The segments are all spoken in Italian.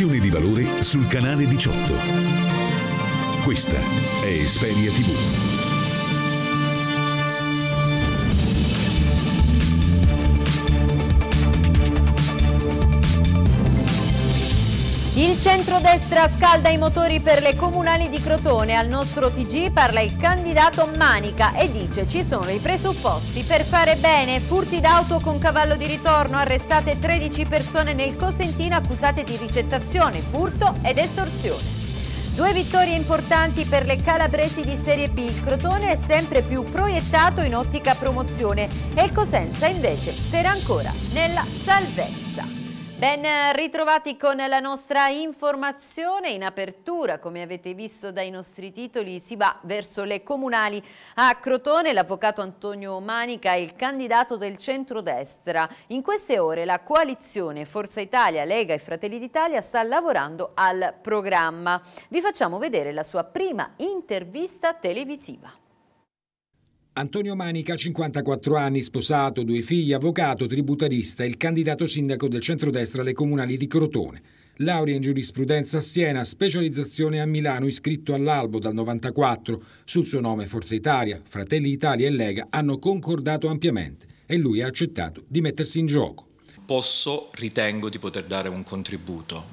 informazioni di valore sul canale 18. Questa è Esperia TV. Il centrodestra scalda i motori per le comunali di Crotone. Al nostro TG parla il candidato Manica e dice ci sono i presupposti per fare bene. Furti d'auto con cavallo di ritorno, arrestate 13 persone nel Cosentino accusate di ricettazione, furto ed estorsione. Due vittorie importanti per le calabresi di Serie B. Il Crotone è sempre più proiettato in ottica promozione e il Cosenza invece spera ancora nella salvezza. Ben ritrovati con la nostra informazione in apertura. Come avete visto dai nostri titoli, si va verso le comunali a Crotone. L'avvocato Antonio Manica è il candidato del centrodestra. In queste ore la coalizione Forza Italia, Lega e Fratelli d'Italia sta lavorando al programma. Vi facciamo vedere la sua prima intervista televisiva. Antonio Manica, 54 anni, sposato, 2 figli, avvocato, tributarista, il candidato sindaco del centrodestra alle comunali di Crotone. Laurea in giurisprudenza a Siena, specializzazione a Milano, iscritto all'albo dal 94. Sul suo nome Forza Italia, Fratelli Italia e Lega hanno concordato ampiamente e lui ha accettato di mettersi in gioco. Ritengo di poter dare un contributo.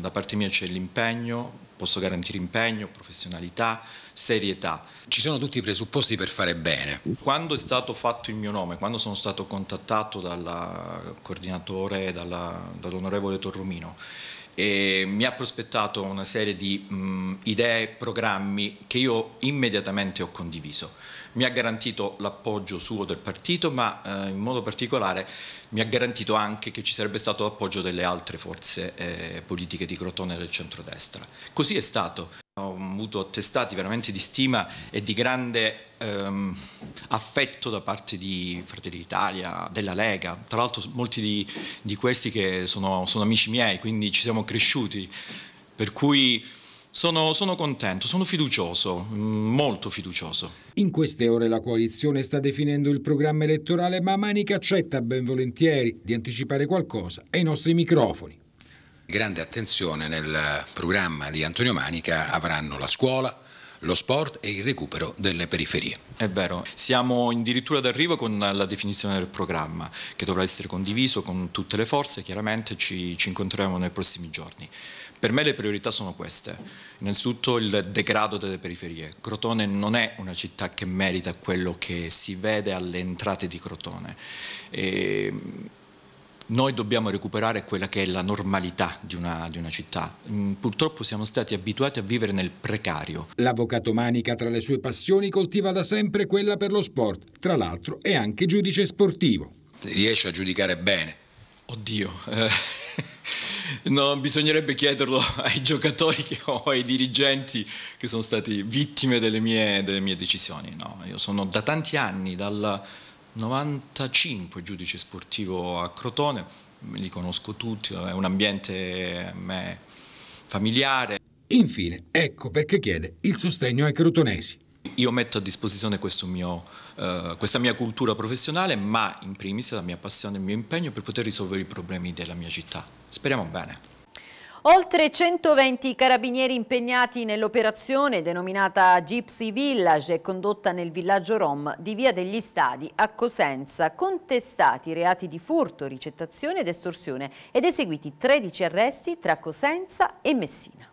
Da parte mia c'è l'impegno. Posso garantire impegno, professionalità, serietà. Ci sono tutti i presupposti per fare bene. Quando è stato fatto il mio nome, quando sono stato contattato dal coordinatore, dall'onorevole Torromino, e mi ha prospettato una serie di idee, programmi che io immediatamente ho condiviso. Mi ha garantito l'appoggio suo del partito, ma in modo particolare mi ha garantito anche che ci sarebbe stato l'appoggio delle altre forze politiche di Crotone e del centrodestra. Così è stato. Ho avuto attestati veramente di stima e di grande affetto da parte di Fratelli d'Italia, della Lega. Tra l'altro molti di questi che sono amici miei, quindi ci siamo cresciuti, per cui sono contento, sono fiducioso, molto fiducioso. In queste ore la coalizione sta definendo il programma elettorale, ma Manica accetta ben volentieri di anticipare qualcosa ai nostri microfoni. Grande attenzione nel programma di Antonio Manica avranno la scuola, lo sport e il recupero delle periferie. È vero, siamo addirittura d'arrivo con la definizione del programma che dovrà essere condiviso con tutte le forze, chiaramente ci incontreremo nei prossimi giorni. Per me le priorità sono queste, innanzitutto il degrado delle periferie. Crotone non è una città che merita quello che si vede alle entrate di Crotone. Noi dobbiamo recuperare quella che è la normalità di una città. Purtroppo siamo stati abituati a vivere nel precario. L'avvocato Manica, tra le sue passioni, coltiva da sempre quella per lo sport. Tra l'altro è anche giudice sportivo. Riesce a giudicare bene. Oddio, no, bisognerebbe chiederlo ai giocatori o ai dirigenti che sono stati vittime delle mie decisioni. No, io sono da tanti anni, dal 95 giudice sportivo a Crotone, li conosco tutti, è un ambiente a me familiare. Infine, ecco perché chiede il sostegno ai crotonesi. Io metto a disposizione questa mia cultura professionale, ma in primis la mia passione e il mio impegno per poter risolvere i problemi della mia città. Speriamo bene. Oltre 120 carabinieri impegnati nell'operazione denominata Gypsy Village e condotta nel villaggio Rom di Via degli Stadi a Cosenza, contestati reati di furto, ricettazione ed estorsione ed eseguiti 13 arresti tra Cosenza e Messina.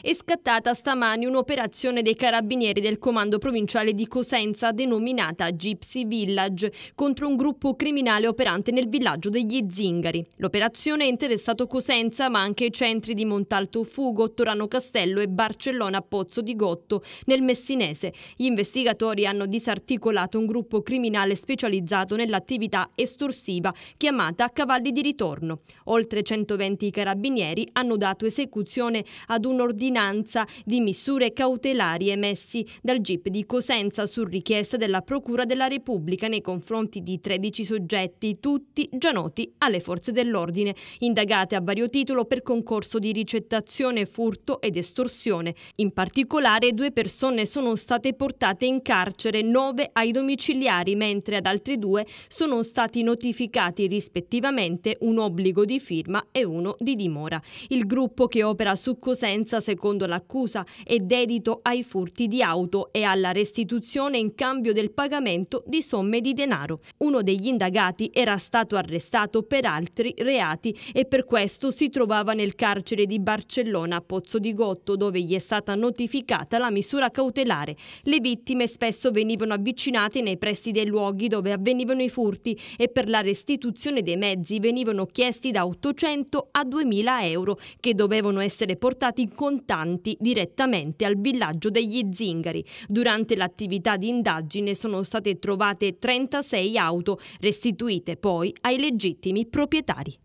È scattata stamani un'operazione dei carabinieri del comando provinciale di Cosenza denominata Gypsy Village contro un gruppo criminale operante nel villaggio degli Zingari. L'operazione ha interessato Cosenza ma anche i centri di Montalto Fugo, Torano Castello e Barcellona Pozzo di Gotto nel Messinese. Gli investigatori hanno disarticolato un gruppo criminale specializzato nell'attività estorsiva chiamata Cavalli di Ritorno. Oltre 120 carabinieri hanno dato esecuzione ad un ordine l'ordinanza di misure cautelari emessi dal GIP di Cosenza su richiesta della Procura della Repubblica nei confronti di 13 soggetti, tutti già noti alle forze dell'ordine, indagate a vario titolo per concorso di ricettazione, furto ed estorsione. In particolare 2 persone sono state portate in carcere, 9 ai domiciliari, mentre ad altri 2 sono stati notificati rispettivamente un obbligo di firma e uno di dimora. Il gruppo che opera su Cosenza, secondo l'accusa, è dedito ai furti di auto e alla restituzione in cambio del pagamento di somme di denaro. Uno degli indagati era stato arrestato per altri reati e per questo si trovava nel carcere di Barcellona a Pozzo di Gotto, dove gli è stata notificata la misura cautelare. Le vittime spesso venivano avvicinate nei pressi dei luoghi dove avvenivano i furti e per la restituzione dei mezzi venivano chiesti da 800 a 2000 euro che dovevano essere portati in contanti direttamente al villaggio degli Zingari. Durante l'attività di indagine sono state trovate 36 auto restituite poi ai legittimi proprietari.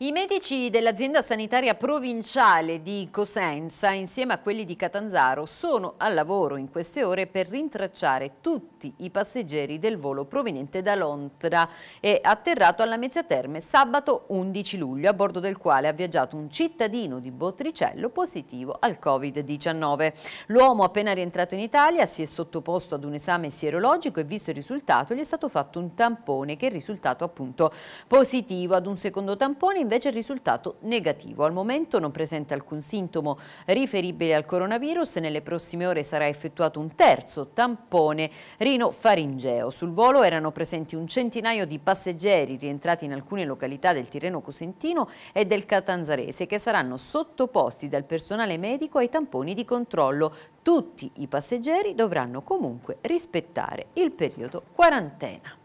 I medici dell'azienda sanitaria provinciale di Cosenza, insieme a quelli di Catanzaro, sono al lavoro in queste ore per rintracciare tutti i passeggeri del volo proveniente da Londra e atterrato alla Lamezia Terme sabato 11 luglio, a bordo del quale ha viaggiato un cittadino di Botticello positivo al Covid-19. L'uomo, appena rientrato in Italia, si è sottoposto ad un esame sierologico e, visto il risultato, gli è stato fatto un tampone che è risultato appunto positivo. Ad un secondo tampone invece il risultato negativo. Al momento non presenta alcun sintomo riferibile al coronavirus e nelle prossime ore sarà effettuato un terzo tampone rinofaringeo. Sul volo erano presenti un centinaio di passeggeri rientrati in alcune località del Tirreno Cosentino e del Catanzarese, che saranno sottoposti dal personale medico ai tamponi di controllo. Tutti i passeggeri dovranno comunque rispettare il periodo quarantena.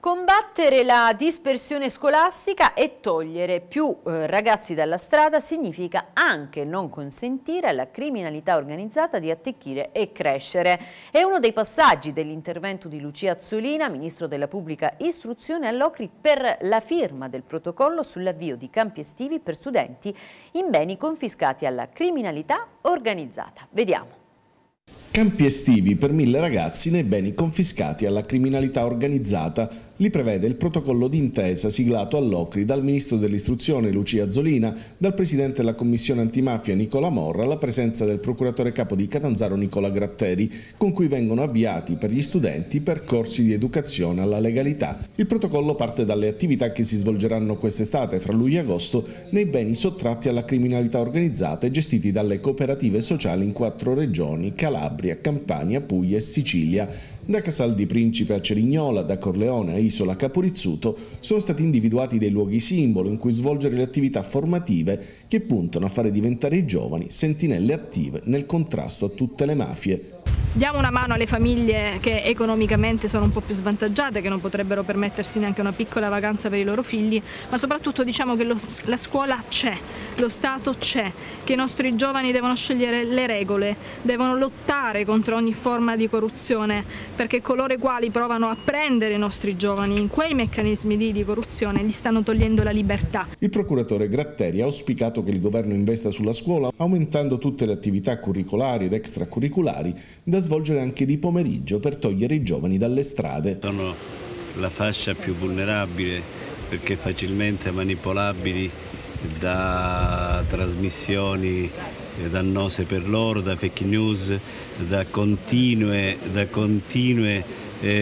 Combattere la dispersione scolastica e togliere più ragazzi dalla strada significa anche non consentire alla criminalità organizzata di attecchire e crescere. È uno dei passaggi dell'intervento di Lucia Azzolina, ministro della Pubblica Istruzione, a Locri per la firma del protocollo sull'avvio di campi estivi per studenti in beni confiscati alla criminalità organizzata. Vediamo. Campi estivi per 1000 ragazzi nei beni confiscati alla criminalità organizzata. Li prevede il protocollo d'intesa siglato a Locri dal Ministro dell'Istruzione Lucia Azzolina, dal Presidente della Commissione Antimafia Nicola Morra, alla presenza del Procuratore Capo di Catanzaro Nicola Gratteri, con cui vengono avviati per gli studenti percorsi di educazione alla legalità. Il protocollo parte dalle attività che si svolgeranno quest'estate, fra luglio e agosto, nei beni sottratti alla criminalità organizzata e gestiti dalle cooperative sociali in 4 regioni, Calabria, Campania, Puglia e Sicilia. Da Casal di Principe a Cerignola, da Corleone a Isola a Caporizzuto sono stati individuati dei luoghi simbolo in cui svolgere le attività formative che puntano a fare diventare i giovani sentinelle attive nel contrasto a tutte le mafie. Diamo una mano alle famiglie che economicamente sono un po' più svantaggiate, che non potrebbero permettersi neanche una piccola vacanza per i loro figli, ma soprattutto diciamo che la scuola c'è, lo Stato c'è, che i nostri giovani devono scegliere le regole, devono lottare contro ogni forma di corruzione, perché coloro i quali provano a prendere i nostri giovani in quei meccanismi di corruzione gli stanno togliendo la libertà. Il procuratore Gratteri ha auspicato che il governo investa sulla scuola aumentando tutte le attività curricolari ed extracurricolari da svolgere anche di pomeriggio per togliere i giovani dalle strade. Sono la fascia più vulnerabile perché facilmente manipolabili da trasmissioni dannose per loro, da fake news, da continue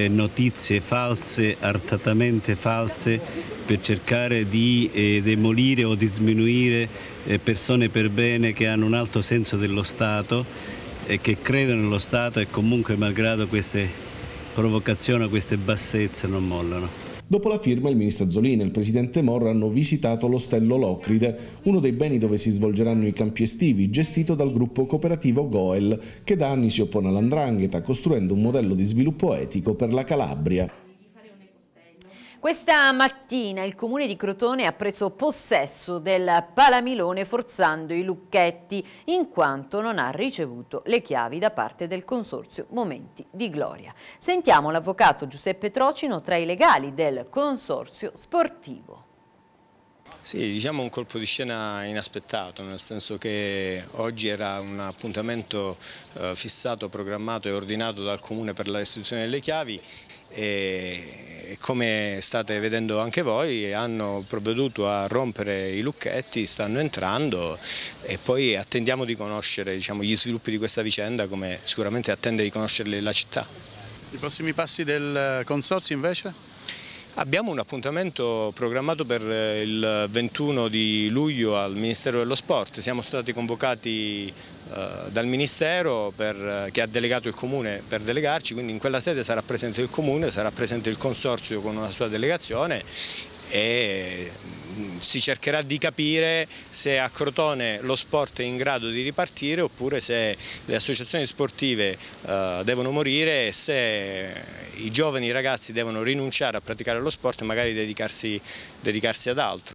notizie false, artatamente false, per cercare di demolire o di sminuire persone per bene che hanno un alto senso dello Stato e che credono nello Stato e comunque, malgrado queste provocazioni, queste bassezze, non mollano. Dopo la firma, il ministro Azzolina e il presidente Morra hanno visitato l'ostello Locride, uno dei beni dove si svolgeranno i campi estivi, gestito dal gruppo cooperativo Goel, che da anni si oppone all''ndrangheta, costruendo un modello di sviluppo etico per la Calabria. Questa mattina il comune di Crotone ha preso possesso del Palamilone forzando i lucchetti, in quanto non ha ricevuto le chiavi da parte del consorzio Momenti di Gloria. Sentiamo l'avvocato Giuseppe Trocino, tra i legali del consorzio sportivo. Sì, diciamo un colpo di scena inaspettato, nel senso che oggi era un appuntamento fissato, programmato e ordinato dal Comune per la restituzione delle chiavi e come state vedendo anche voi hanno provveduto a rompere i lucchetti, stanno entrando e poi attendiamo di conoscere, diciamo, gli sviluppi di questa vicenda, come sicuramente attende di conoscerli la città. I prossimi passi del Consorzio invece? Abbiamo un appuntamento programmato per il 21 di luglio al Ministero dello Sport, siamo stati convocati dal Ministero che ha delegato il Comune per delegarci, quindi in quella sede sarà presente il Comune, sarà presente il Consorzio con una sua delegazione e si cercherà di capire se a Crotone lo sport è in grado di ripartire oppure se le associazioni sportive devono morire e se i giovani ragazzi devono rinunciare a praticare lo sport e magari dedicarsi ad altro.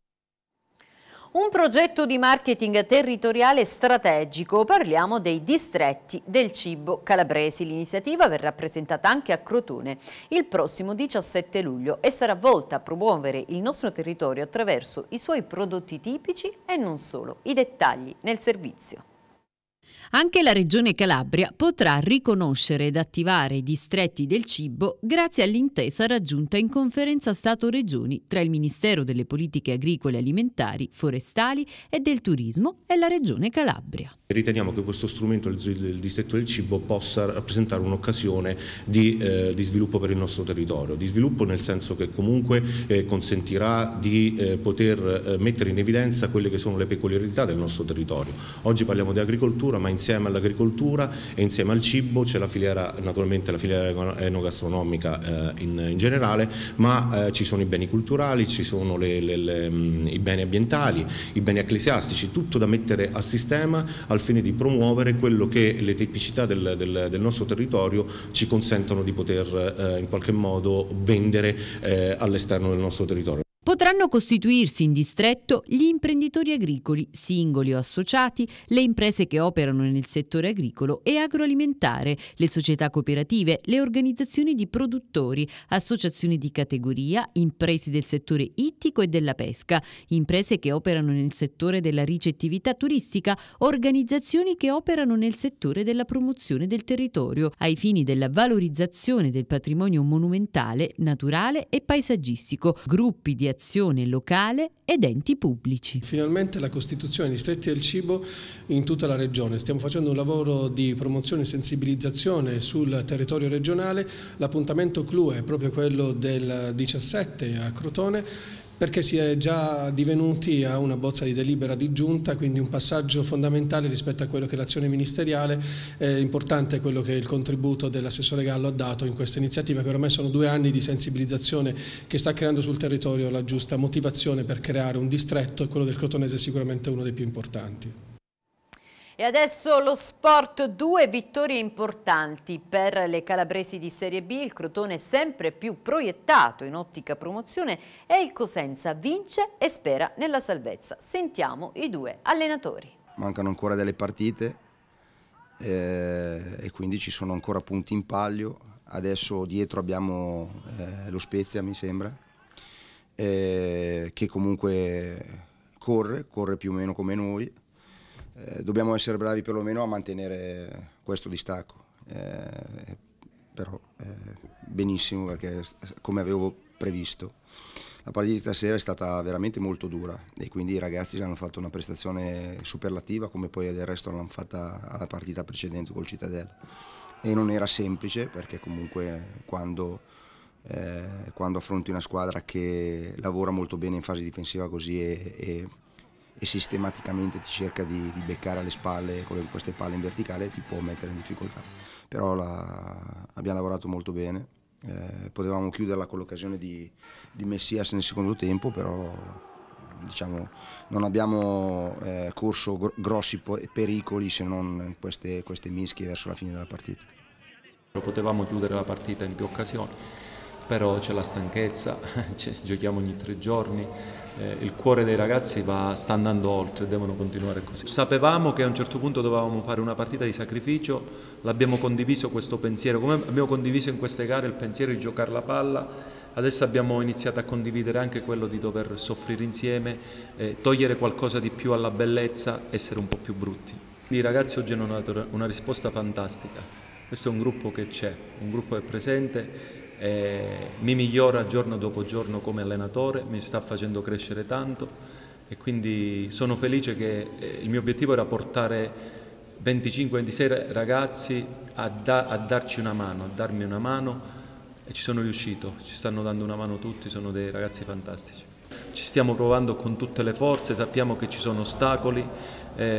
Un progetto di marketing territoriale strategico, parliamo dei distretti del cibo calabresi. L'iniziativa verrà presentata anche a Crotone il prossimo 17 luglio e sarà volta a promuovere il nostro territorio attraverso i suoi prodotti tipici e non solo. I dettagli nel servizio. Anche la Regione Calabria potrà riconoscere ed attivare i distretti del cibo grazie all'intesa raggiunta in conferenza Stato-Regioni tra il Ministero delle Politiche Agricole Alimentari, Forestali e del Turismo e la Regione Calabria. Riteniamo che questo strumento, il distretto del cibo, possa rappresentare un'occasione di sviluppo per il nostro territorio, di sviluppo nel senso che comunque consentirà di poter mettere in evidenza quelle che sono le peculiarità del nostro territorio. Oggi parliamo di agricoltura, ma insieme all'agricoltura e insieme al cibo c'è la filiera, naturalmente la filiera enogastronomica in generale, ma ci sono i beni culturali, ci sono i beni ambientali, i beni ecclesiastici, tutto da mettere a sistema al fine di promuovere quello che le tipicità del nostro territorio ci consentono di poter in qualche modo vendere all'esterno del nostro territorio. Potranno costituirsi in distretto gli imprenditori agricoli, singoli o associati, le imprese che operano nel settore agricolo e agroalimentare, le società cooperative, le organizzazioni di produttori, associazioni di categoria, imprese del settore ittico e della pesca, imprese che operano nel settore della ricettività turistica, organizzazioni che operano nel settore della promozione del territorio, ai fini della valorizzazione del patrimonio monumentale, naturale e paesaggistico, gruppi di azione locale ed enti pubblici. Finalmente la costituzione di distretti del cibo in tutta la regione. Stiamo facendo un lavoro di promozione e sensibilizzazione sul territorio regionale. L'appuntamento clou è proprio quello del 17 a Crotone, perché si è già divenuti a una bozza di delibera di giunta, quindi un passaggio fondamentale rispetto a quello che è l'azione ministeriale. È importante quello che il contributo dell'assessore Gallo ha dato in questa iniziativa, che ormai sono 2 anni di sensibilizzazione che sta creando sul territorio la giusta motivazione per creare un distretto, e quello del Crotonese è sicuramente uno dei più importanti. E adesso lo sport, 2 vittorie importanti per le calabresi di Serie B, il Crotone sempre più proiettato in ottica promozione e il Cosenza vince e spera nella salvezza. Sentiamo i 2 allenatori. Mancano ancora delle partite e quindi ci sono ancora punti in palio. Adesso dietro abbiamo lo Spezia, mi sembra, che comunque corre più o meno come noi. Dobbiamo essere bravi perlomeno a mantenere questo distacco, però benissimo, perché come avevo previsto la partita di stasera è stata veramente molto dura e quindi i ragazzi hanno fatto una prestazione superlativa, come poi del resto l'hanno fatta alla partita precedente col Cittadella, e non era semplice, perché comunque quando affronti una squadra che lavora molto bene in fase difensiva così e sistematicamente ti cerca di beccare alle spalle con queste palle in verticale, ti può mettere in difficoltà. Però abbiamo lavorato molto bene, potevamo chiuderla con l'occasione di Messias nel secondo tempo, però diciamo, non abbiamo corso grossi pericoli se non queste mischie verso la fine della partita. Potevamo chiudere la partita in più occasioni, però c'è la stanchezza, giochiamo ogni 3 giorni, il cuore dei ragazzi sta andando oltre, devono continuare così. Sapevamo che a un certo punto dovevamo fare una partita di sacrificio, l'abbiamo condiviso questo pensiero, come abbiamo condiviso in queste gare il pensiero di giocare la palla, adesso abbiamo iniziato a condividere anche quello di dover soffrire insieme, togliere qualcosa di più alla bellezza, essere un po' più brutti. I ragazzi oggi hanno dato una risposta fantastica, questo è un gruppo che c'è, un gruppo che è presente, mi migliora giorno dopo giorno come allenatore, mi sta facendo crescere tanto e quindi sono felice che il mio obiettivo era portare 25-26 ragazzi a darci una mano, a darmi una mano, e ci sono riuscito, ci stanno dando una mano tutti, sono dei ragazzi fantastici. Ci stiamo provando con tutte le forze, sappiamo che ci sono ostacoli,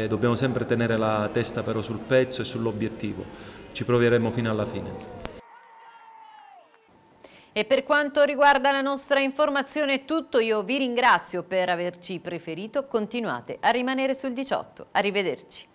dobbiamo sempre tenere la testa però sul pezzo e sull'obiettivo, ci proveremo fino alla fine. E per quanto riguarda la nostra informazione è tutto, io vi ringrazio per averci preferito, continuate a rimanere sul 18, arrivederci.